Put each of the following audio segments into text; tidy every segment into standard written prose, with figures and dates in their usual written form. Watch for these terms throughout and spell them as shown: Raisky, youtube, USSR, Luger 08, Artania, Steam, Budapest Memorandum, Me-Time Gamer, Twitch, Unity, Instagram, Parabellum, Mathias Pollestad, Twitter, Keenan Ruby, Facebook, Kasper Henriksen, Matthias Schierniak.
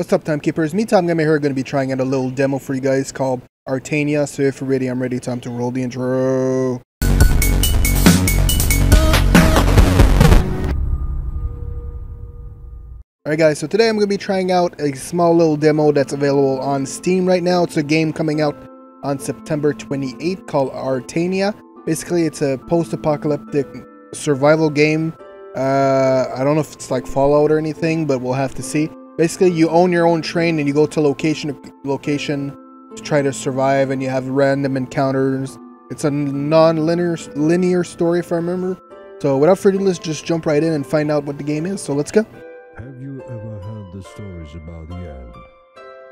What's up, timekeepers? Me-Time Gamer here, going to be trying out a little demo for you guys called Artania. So if you're ready, I'm ready. Time to roll the intro. Alright guys, so today I'm going to be trying out a small little demo that's available on Steam right now. It's a game coming out on September 28th called Artania. Basically, it's a post-apocalyptic survival game. I don't know if it's like Fallout or anything, but we'll have to see. Basically, you own your own train and you go to location to try to survive, and you have random encounters. It's a non-linear story, if I remember. So without further ado, let's just jump right in and find out what the game is. So let's go. Have you ever heard the stories about the end?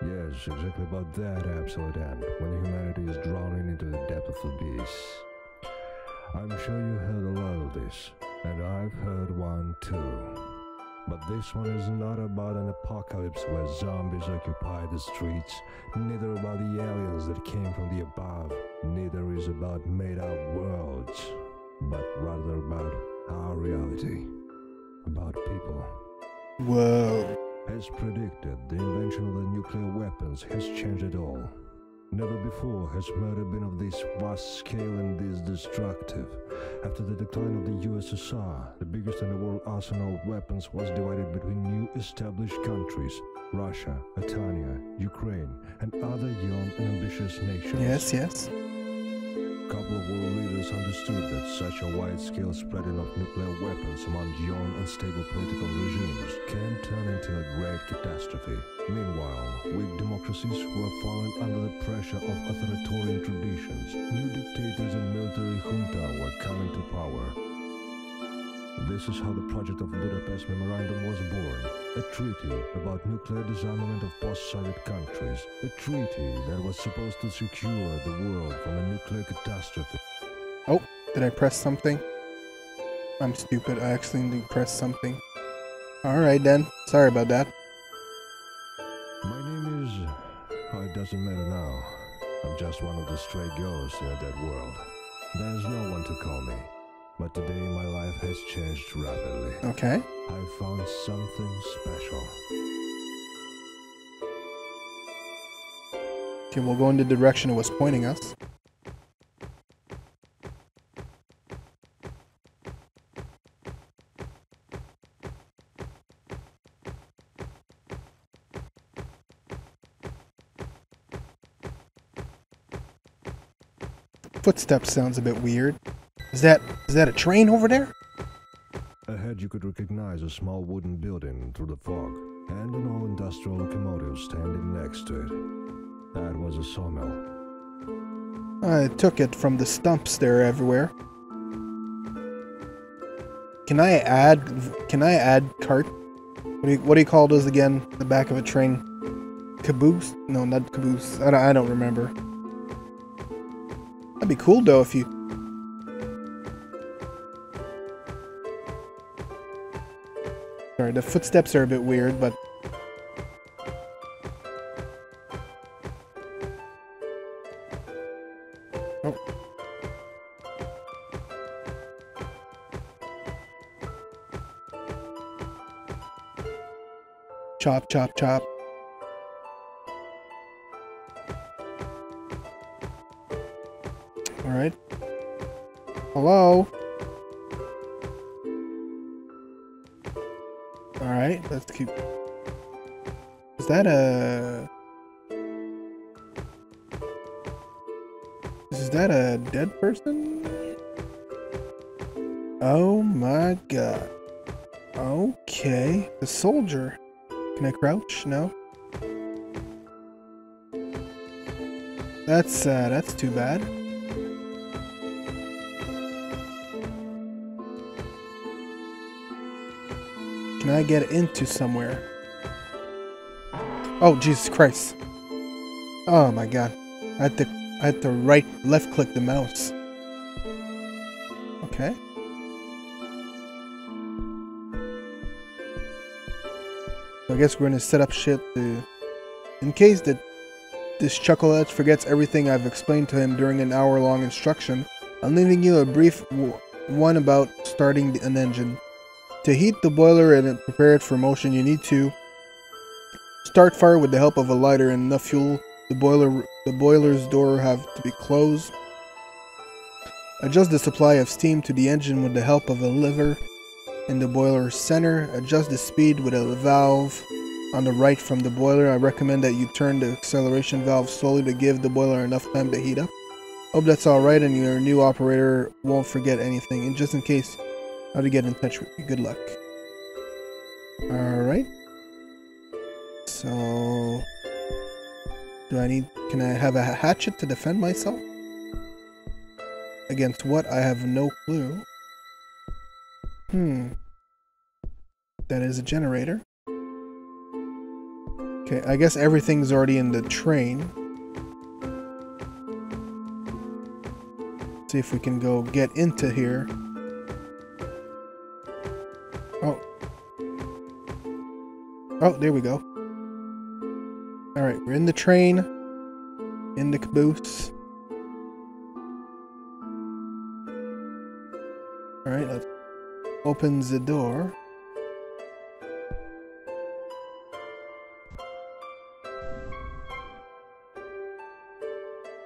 Yes, exactly about that absolute end, when humanity is drowning into the depth of abyss. I'm sure you heard a lot of this, and I've heard one too. But this one is not about an apocalypse where zombies occupy the streets, neither about the aliens that came from the above, neither is about made-up worlds, but rather about our reality, about people. Whoa. As predicted, the invention of the nuclear weapons has changed it all. Never before has murder been of this vast scale and this destructive. After the decline of the USSR, the biggest in the world arsenal of weapons was divided between new established countries, Russia, Artania, Ukraine, and other young and ambitious nations. Yes, yes. A couple of world leaders understood that such a wide-scale spreading of nuclear weapons among young and stable political regimes can turn into a great catastrophe. Meanwhile, weak democracies were falling under the pressure of authoritarian traditions. New dictators and military junta were coming to power. This is how the project of Budapest Memorandum was born. A treaty about nuclear disarmament of post-Soviet countries. A treaty that was supposed to secure the world from a nuclear catastrophe. Oh, did I press something? I'm stupid, I accidentally pressed something. Alright then, sorry about that. My name is... oh, it doesn't matter now. I'm just one of the stray ghosts in a dead world. There's no one to call me. But today my life has changed rapidly. Okay. I found something special. Okay, we'll go in the direction it was pointing us. Footsteps sounds a bit weird. Is that a train over there? Ahead you could recognize a small wooden building through the fog, and an old industrial locomotive standing next to it. That was a sawmill. I took it from the stumps there everywhere. Can I add cart? What do you call those again? The back of a train? Caboose? No, not caboose. I don't remember. That'd be cool though if you... Sorry, the footsteps are a bit weird, but... Oh. Chop, chop, chop. Alright. Hello? Alright, let's keep... Is that a... Is that a dead person? Oh my god. Okay. The soldier. Can I crouch? No. That's too bad. Can I get into somewhere? Oh, Jesus Christ. Oh my god. I had to left click the mouse. Okay. So I guess we're gonna set up shit to... In case that this chucklehead forgets everything I've explained to him during an hour-long instruction, I'm leaving you a brief one about starting an engine. To heat the boiler and prepare it for motion, you need to Start fire with the help of a lighter and enough fuel. The boiler's door have to be closed. Adjust the supply of steam to the engine with the help of a lever in the boiler's center. Adjust the speed with a valve on the right from the boiler. I recommend that you turn the acceleration valve slowly to give the boiler enough time to heat up. Hope that's alright and your new operator won't forget anything. And just in case, how to get in touch with you. Good luck. Alright. So... do I need... can I have a hatchet to defend myself? Against what? I have no clue. That is a generator. Okay, I guess everything's already in the train. Let's see if we can go get into here. Oh. Oh, there we go. Alright, we're in the train. In the caboose. Alright, let's open the door.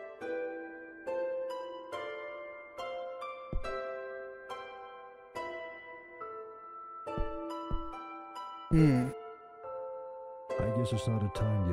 I guess it's not a time yet.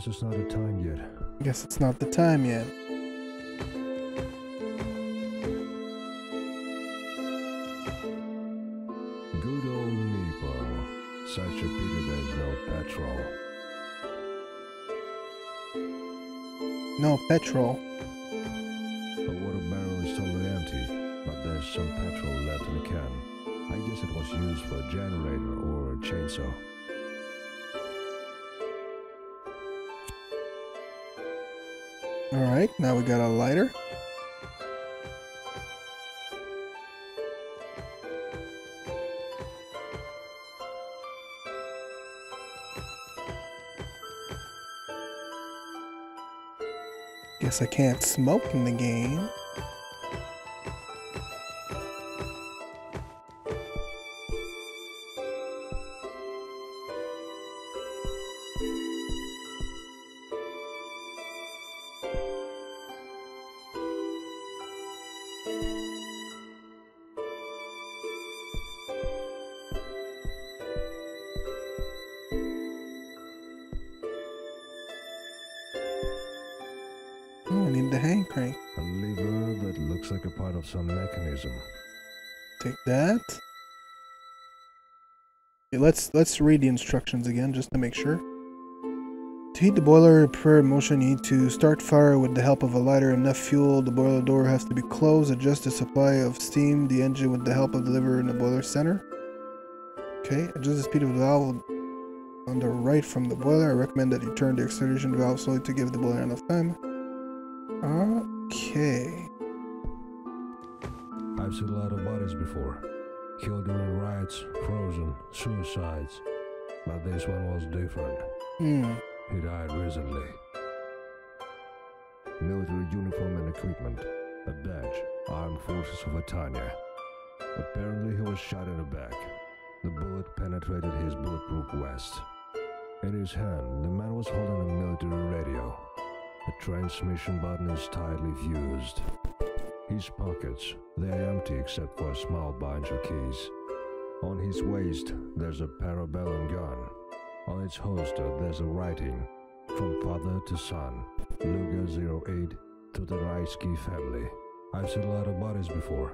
It's not the time yet. I guess it's not the time yet. Good old Meepo, such a pity there's no petrol. No petrol. The water barrel is totally empty, but there's some petrol left in the can. I guess it was used for a generator or a chainsaw. Alright, now we got a lighter. Guess I can't smoke in the game. Let's read the instructions again, just to make sure. To heat the boiler, prepare motion, you need to start fire with the help of a lighter, enough fuel, the boiler door has to be closed, adjust the supply of steam, the engine with the help of the lever in the boiler center. Okay, adjust the speed of the valve on the right from the boiler. I recommend that you turn the acceleration valve slowly to give the boiler enough time. Okay. I've seen a lot of bodies before. Killed during riots, frozen, suicides. But this one was different. He died recently. Military uniform and equipment. A Dutch Armed Forces of Artania. Apparently he was shot in the back. The bullet penetrated his bulletproof vest. In his hand, the man was holding a military radio. The transmission button is tightly fused. His pockets, they are empty except for a small bunch of keys. On his waist, there's a Parabellum gun. On its holster, there's a writing, from father to son, Luger 08 to the Raisky family. I've seen a lot of bodies before,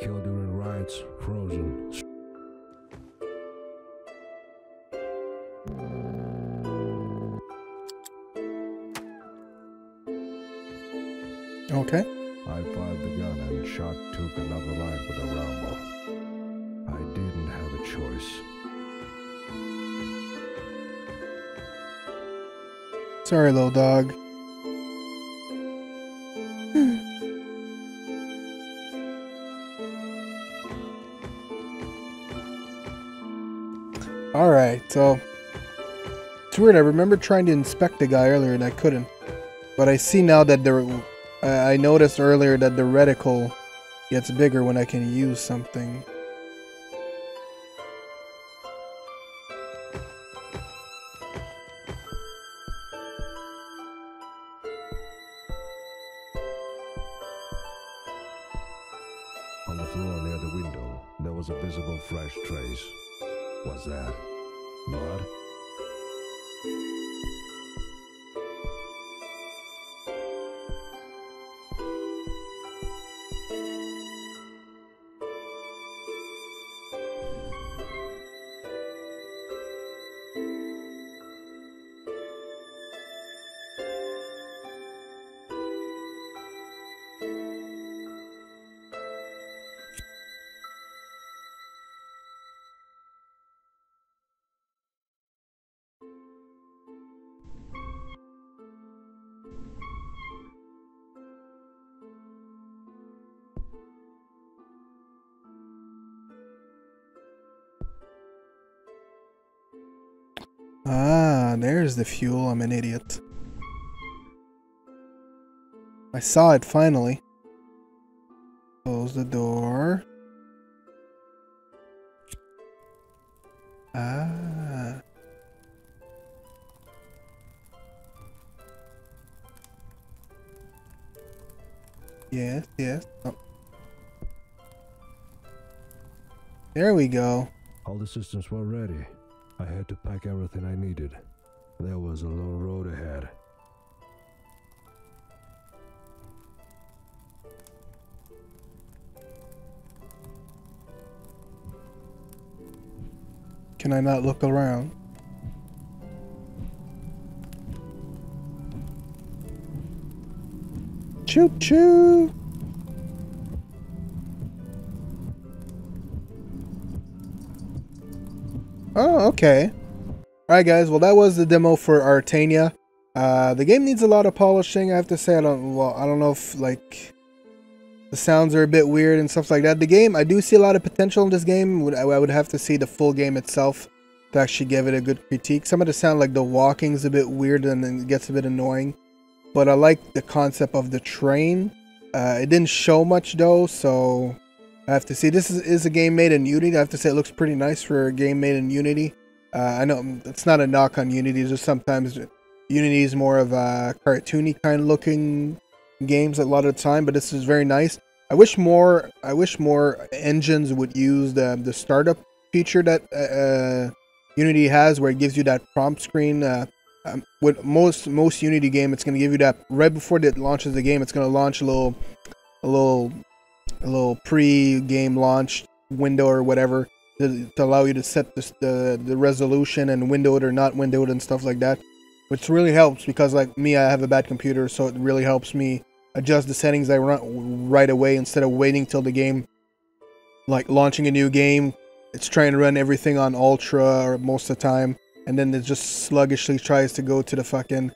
killed during riots, frozen. Okay. I fired the gun and shot took another life with a round ball. I didn't have a choice. Sorry, little dog. Alright, so... It's weird, I remember trying to inspect the guy earlier and I couldn't. But I see now that the... I noticed earlier that the reticle gets bigger when I can use something. On the floor near the window, there was a visible fresh trace. What's that? Blood? There's the fuel. I'm an idiot. I saw it finally. Close the door. Ah. Yes, yes. Oh. There we go. All the systems were ready. I had to pack everything I needed. There was a long road ahead. Can I not look around? Choo-choo! Oh, okay. Alright guys, well that was the demo for Artania. The game needs a lot of polishing, I have to say. I don't know if like the sounds are a bit weird and stuff like that. The game, I do see a lot of potential in this game. I would have to see the full game itself to actually give it a good critique. Some of the sound, like the walking's a bit weird and it gets a bit annoying. But I like the concept of the train. It didn't show much though, so I have to see. This is a game made in Unity. I have to say it looks pretty nice for a game made in Unity. I know it's not a knock on Unity, just sometimes Unity is more of a cartoony kind of looking games a lot of the time, but this is very nice. I wish more engines would use the startup feature that Unity has, where it gives you that prompt screen. With most Unity game, it's going to give you that right before it launches the game. It's going to launch a little pre-game launch window or whatever, to allow you to set the resolution and windowed or not windowed and stuff like that, which really helps, because like me, I have a bad computer, so it really helps me adjust the settings I run right away, instead of waiting till the game, like launching a new game, it's trying to run everything on ultra or most of the time, and then it just sluggishly tries to go to the fucking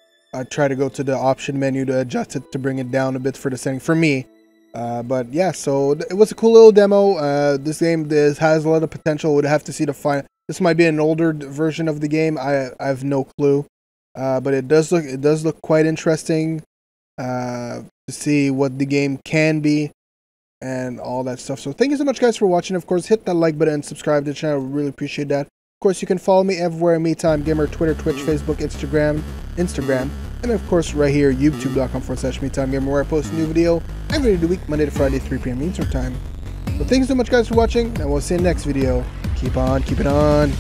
try to go to the option menu to adjust it, to bring it down a bit for the setting for me. But yeah, so it was a cool little demo. This game has a lot of potential. Would have to see the final. This might be an older version of the game. I have no clue, but it does look quite interesting to see what the game can be and all that stuff. So thank you so much, guys, for watching. Of course, hit that like button and subscribe to the channel. Really appreciate that. Of course, you can follow me everywhere: Me-Time Gamer, Twitter, Twitch, Facebook, Instagram. And of course, right here, youtube.com/MeTimeGamer, where I post a new video every day of the week, Monday to Friday, 3 p.m. Eastern Time. But thanks so much, guys, for watching, and we'll see you in the next video. Keep on, keep it on.